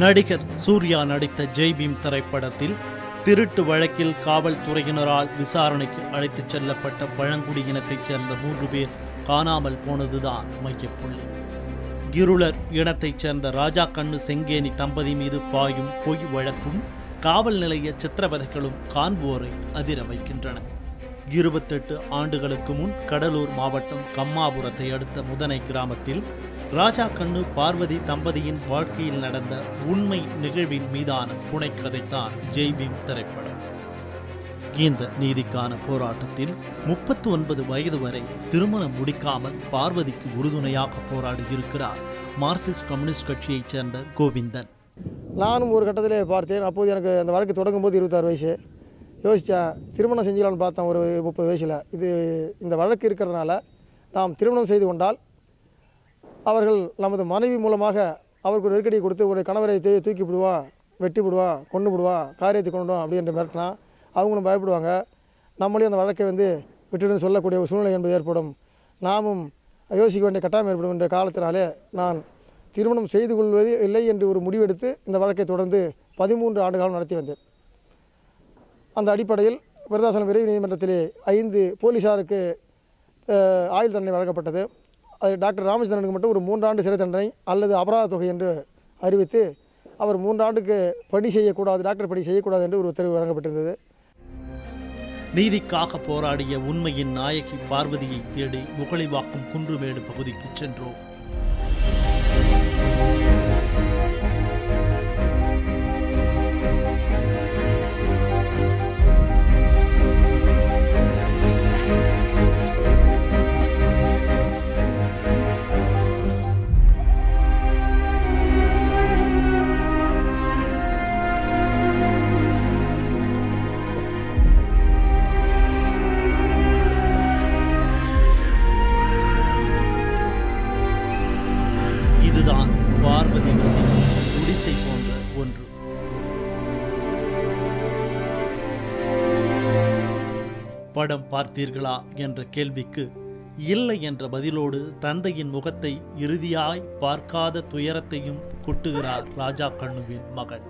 நடிகர் சூர்யா நடித்த ஜெய் பீம் திரைப்படத்தில் திருட்டு வழக்கில் காவல்துறையினரால் விசாரணைக்கு அழைத்துச் செல்லப்பட்ட பழங்குடியினத்தைச் சேர்ந்த 3 பேர் காணாமல் போனதுதான் மையப்புள்ளி. இருளர் இனத்தைச் சேர்ந்த ராஜா கண்ணு செங்கேனி தம்பதி மீது பாயும் பொய் வழக்கும் காவல் நிலைய சித்திரவதைகளும் காண்போரை அதிர வைக்கின்றன. 28 ஆண்டுகளுக்கு முன் கடலூர் மாவட்டம் கம்மாபுரத்தை அடுத்த முதனை கிராமத்தில் ராஜா கண்ணு பார்வதி தம்பதியின் வாழ்க்கையில் நடந்த உண்மை நிகழ்வின் மீதான புனைக்கதைதான் ஜெய் பீம் திரைப்படம். இந்த நீதிக்கான போராட்டத்தில் 39 வயது வரை திருமணம் முடிக்காமல் பார்வதிக்கு உறுதுணையாக போராடியிருக்கிறார் மார்க்சிஸ்ட் கம்யூனிஸ்ட் கட்சியைச் சேர்ந்த கோவிந்தன். நானும் ஒரு கட்டத்தில் பார்த்தேன். அப்போது எனக்கு அந்த வழக்கு தொடங்கும்போது 26 வயசு. யோசித்தேன், திருமணம் செஞ்சிடலான்னு பார்த்தேன். ஒரு 30 வயசில் இந்த வழக்கு இருக்கிறதுனால நாம் திருமணம் செய்து கொண்டால் அவர்கள் நமது மனைவி மூலமாக அவருக்கு ஒரு நெருக்கடியை கொடுத்து ஒரு கணவரை தூக்கி விடுவான், வெட்டி விடுவான், கொண்டு விடுவான், காரியத்தை கொண்டுடுவான் அப்படின்ற மிரட்டினா அவங்களும் பயப்படுவாங்க. நம்மளையும் அந்த வழக்கை விட்டுடுன்னு சொல்லக்கூடிய ஒரு சூழ்நிலை என்பது ஏற்படும். நாமும் யோசிக்க வேண்டிய கட்டாயம் ஏற்படும் என்ற காலத்தினாலே நான் திருமணம் செய்து கொள்வது இல்லை என்று ஒரு முடிவெடுத்து இந்த வழக்கை தொடர்ந்து 13 ஆண்டுகாலம் நடத்தி வந்தேன். அந்த அடிப்படையில் விருதாசலம் விரைவு நீதிமன்றத்திலே 5 போலீஸாருக்கு ஆயுள் தண்டனை வழங்கப்பட்டது. அது டாக்டர் ராமச்சந்திரனுக்கு மட்டும் ஒரு 3 ஆண்டு சிறை தண்டனை அல்லது அபராத தொகை என்று அறிவித்து அவர் 3 ஆண்டுக்கு பணி செய்யக்கூடாது, டாக்டர் பணி செய்யக்கூடாது என்று ஒரு உத்தரவு வழங்கப்பட்டிருந்தது. நீதிக்காக போராடிய உண்மையின் நாயகி பார்வதியை தேடி முகளைவாக்கம் குன்றுமேடு பகுதிக்கு சென்றோம். இதுதான் பார்வதி வசிக்கும் குடிசை போன்ற ஒன்று. படம் பார்த்தீர்களா என்ற கேள்விக்கு இல்லை என்ற பதிலோடு தந்தையின் முகத்தை இறுதியாய் பார்க்காத துயரத்தையும் கொட்டுகிறார் ராஜா கண்ணுவின் மகன்.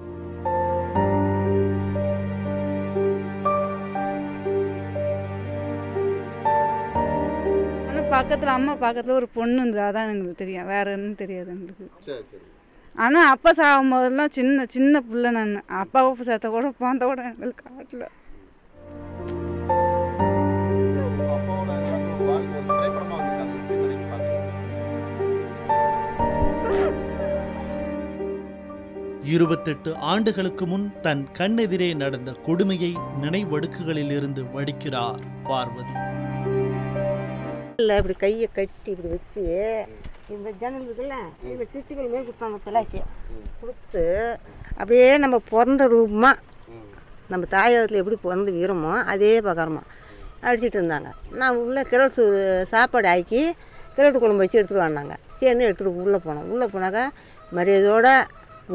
பக்கத்தில் அம்மா பக்கத்தில் ஒரு பொண்ணுன்றா தான் எங்களுக்கு தெரியும், வேற ஒன்றும் தெரியாது எங்களுக்கு. ஆனால் அப்பா சாகும் போதெல்லாம் சின்ன பிள்ளை நான். அப்பாவை சேர்த்த கூட போந்த கூட எங்களுக்கு காட்டில் இருபத்தெட்டு ஆண்டுகளுக்கு முன் தன் கண்ணெதிரே நடந்த கொடுமையை நினைவடுக்குகளில் இருந்து வடிக்கிறார் பார்வதி. இல்லை, இப்படி கையை கட்டி இப்படி வச்சு இந்த ஜன்னல் இருக்குல்ல, இதில் கிட்டிகள் மாரி கொடுத்தாங்க, பிளாச்சி கொடுத்து அப்படியே நம்ம பிறந்த ரூபமாக நம்ம தாயாரத்தில் எப்படி பிறந்து வீரமோ அதே பகரமாக அடிச்சிட்டு இருந்தாங்க. நான் உள்ளே கிரட்டு சாப்பாடு ஆக்கி கிரட்டு குழம்பு வச்சு எடுத்துகிட்டு வந்தாங்க. சேர்ந்து எடுத்துகிட்டு உள்ளே போனோம். உள்ளே போனாக்கா மரியாதையோட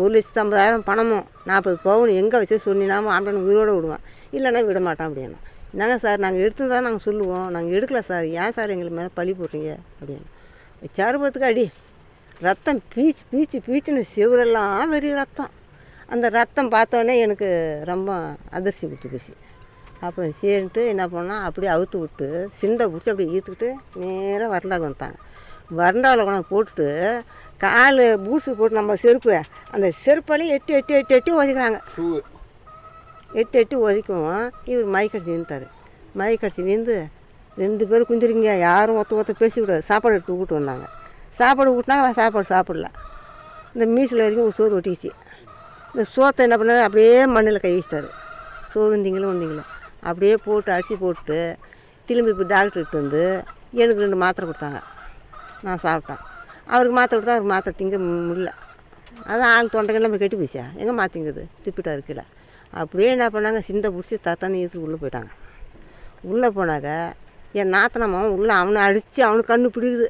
1,50,000 பணமும் 40 பவுன் எங்கே வச்சு சொன்னாமோ ஆண்டவன் உயிரோடு விடுவான், இல்லைன்னா விட மாட்டான் அப்படின்னு. என்னங்க சார், நாங்கள் எடுத்துன்னு தான் நாங்கள் சொல்லுவோம், நாங்கள் எடுக்கல சார், ஏன் சார் எங்களுக்கு மேலே பழி போடுறீங்க அப்படின்னு. சருவத்துக்கு அடி ரத்தம் பீச்சுன்னு செவரெல்லாம் வெறி ரத்தம். அந்த ரத்தம் பார்த்தோன்னே எனக்கு ரொம்ப அதிர்ச்சி விட்டு போச்சு. அப்புறம் சரின்ட்டு என்ன பண்ணால் அப்படியே அவுத்து விட்டு சிந்தை பிடிச்சி அப்படியே ஈர்த்துக்கிட்டு நேராக வரண்டாக வந்துட்டாங்க. வரண்டாவில் கொண்டாந்து போட்டுட்டு கால் பூட்ஸு போட்டு நம்ம செருப்பு அந்த செருப்பாலேயே எட்டி ஒதுக்குறாங்க. எட்டு ஒதுக்குவோம். இவர் மயக்கடிச்சு விழுந்தார். மயக்கடிச்சு விழுந்து 2 பேரும் குந்திருங்க, யாரும் ஒருத்த பேசிக்கூடாது. சாப்பாடு எடுத்து ஊட்டு வந்தாங்க. சாப்பாடு ஊட்டினாங்க, சாப்பாடு சாப்பிடல. இந்த மீசில் வரைக்கும் ஒரு சோறு ஒட்டிக்கிச்சு. இந்த சோத்தை என்ன பண்ணார், அப்படியே மண்ணில் கை வச்சிட்டார். சோறு வந்தீங்களோ அப்படியே போட்டு அடித்து போட்டு திரும்பி இப்போ டாக்டர்கிட்ட வந்து எனக்கு 2 மாத்திரை கொடுத்தாங்க. நான் சாப்பிட்டேன். அவருக்கு மாத்திரை கொடுத்தா அவருக்கு மாத்திரை திங்க முடியல. அதான் ஆள் தொண்டைக்கெல்லாம் போய் கெட்டி போச்சா, எங்கே மாற்றிங்குது துப்பிட்டா இருக்கல. அப்படியே என்ன பண்ணாங்க, சிந்தை பிடிச்சி தத்தானு ஈஸுக்கு உள்ளே போயிட்டாங்க. உள்ளே போனாக்க என் நாத்தனமாவும் உள்ளே அவனை அடித்து அவனுக்கு கண்ணு பிடிக்குது.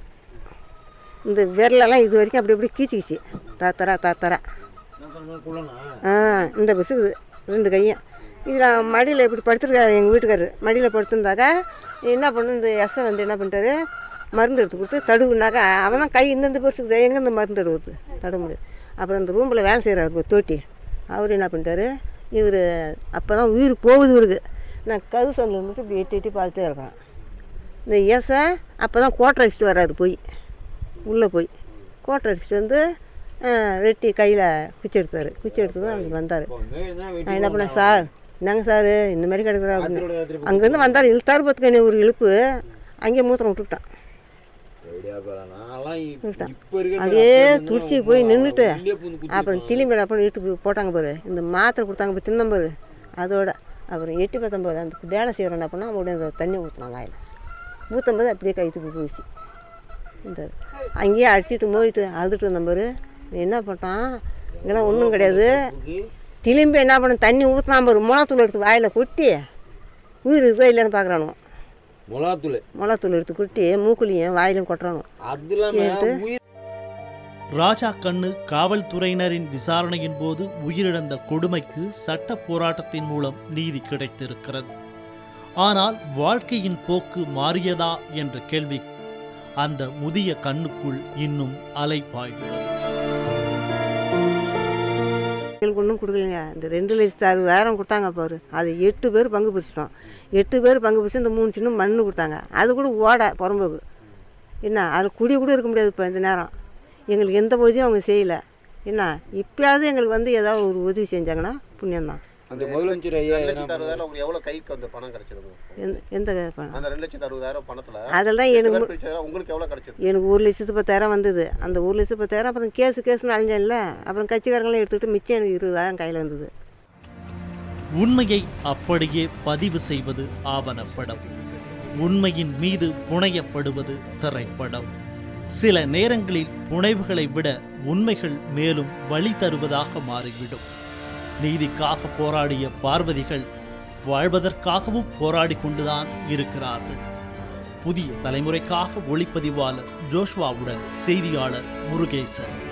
இந்த விரலெல்லாம் இது வரைக்கும் அப்படி அப்படியே கீச்சிக்கிச்சு. தாத்தரா இந்த பிசுக்குது 2 கையும். இதில் மடியில் இப்படி படுத்துருக்காரு எங்கள் வீட்டுக்காரரு. மடியில் படுத்துருந்தாக்கா என்ன பண்ணு, இந்த எஸ்ஸை என்ன பண்ணிட்டாரு, மருந்து எடுத்து கொடுத்து தடுவுனாக்கா அவன் தான் கை இந்த பெருசுக்குது, எங்கேருந்து மருந்து தடுவுது தட முடியாது. அப்புறம் அந்த ரூமில் வேலை செய்கிறாரு தோட்டி, அவர் என்ன பண்ணிட்டாரு, இவர் அப்போ தான் உயிர் போகுது இவருக்கு. நான் கரு சந்தில் இருந்துட்டு இப்படி எட்டி எட்டி பார்த்துட்டே இருக்கேன். இந்த ஏசை அப்போ தான் கோட்டை அடிச்சுட்டு வர்றாரு போய், உள்ளே போய் கோட்டை அடிச்சுட்டு வந்து ரெட்டி கையில் குச்சி எடுத்தார். குச்சி எடுத்து தான் அப்படி வந்தார். நான் என்ன பண்ணேன், சார் என்னங்க சார் இந்த மாதிரி கிடக்குறா அப்படின்னு. அங்கேருந்து வந்தார், இழுத்தார் பார்த்துக்க என்ன ஒரு இழுப்பு, அங்கேயே மூத்திரம் விட்டுக்கிட்டான். அப்படியே துடிச்சி போய் நின்றுட்டு அப்புறம் திரும்பி அப்புறம் இட்டு போட்டாங்க பாரு, இந்த மாத்திரை கொடுத்தாங்க போய் தின்னம் பாரு. அதோட அப்புறம் எட்டு பத்தம்போது அந்த வேலை செய்கிறோன்னா அப்படின்னா உடனே தண்ணி ஊற்றுனாங்க. அதில் ஊற்றும்போது அப்படியே கைத்துக்கு போயிடுச்சு. இந்த அங்கேயே அடிச்சுட்டு மோதிட்டு அழுதுட்டு இருந்தம்பாரு. என்ன பண்ணிட்டான், இதெல்லாம் ஒன்றும் கிடையாது, திரும்பி என்ன பண்ண தண்ணி ஊற்றினா பாரு, மிளகாத்தூள் எடுத்து வாயில் கொட்டி உயிர் இருக்கா இல்லைன்னு பார்க்குறானுவோம். மிளகாத்தூள் எடுத்து கொட்டி மூக்குலையும் வாயிலும் கொட்டுறானுவோம். ராஜா கண்ணு காவல்துறையினரின் விசாரணையின் போது உயிரிழந்த கொடுமைக்கு சட்ட போராட்டத்தின் மூலம் நீதி கிடைத்திருக்கிறது. ஆனால் வாழ்க்கையின் போக்கு மாறியதா என்ற கேள்வி அந்த முதிய கண்ணுக்குள் இன்னும் அலைபாய்கிறது. ஒன்றும் கொடுக்கலைங்க, இந்த 2,60,000 கொடுத்தாங்க பாரு, அது 8 பேர் பங்கு பிரிச்சிட்டோம். 8 பேர் பங்கு பிரிச்சு இந்த 3 சின்ன மண்ணு கொடுத்தாங்க. அது கூட ஓட புறம்போக்கு என்ன, அதில் குடி கூட இருக்க முடியாது. இப்போ இந்த நேரம் எங்களுக்கு எந்த உதவியும் அவங்க செய்யலை. என்ன இப்பயாவது எங்களுக்கு வந்து ஏதாவது ஒரு உதவி செஞ்சாங்கன்னா புண்ணியம் தான். அந்த முதலமைச்சர் ஐயா 2,60,000 உங்களுக்கு எவ்வளவு கைக்கு அந்த பணம் கிடைச்சது? எந்த பணம்? அந்த 2,60,000 பணத்துல அதெல்லாம் உங்களுக்கு எவ்வளவு கிடைச்சது? எனக்கு 1,10,000 வந்தது. அந்த 1,10,000 அப்புறம் கேஸ்னு அழிஞ்சேன் இல்லை, அப்புறம் கட்சிக்காரங்களாம் எடுத்துக்கிட்டு மிச்சம் எனக்கு 20,000 கையில் வந்தது. உண்மையை அப்படியே பதிவு செய்வது ஆவணப்படம், உண்மையின் மீது புனையப்படுவது திரைப்படம். சில நேரங்களில் புனைவுகளை விட உண்மைகள் மேலும் வழி தருவதாக மாறிவிடும். நீதிக்காக போராடிய பார்வதிகள் வாழ்வதற்காகவும் போராடி கொண்டுதான் இருக்கிறார்கள். புதிய தலைமுறைக்காக ஒளிப்பதிவாளர் ஜோஷ்வாவுடன் செய்தியாளர் முருகேசன்.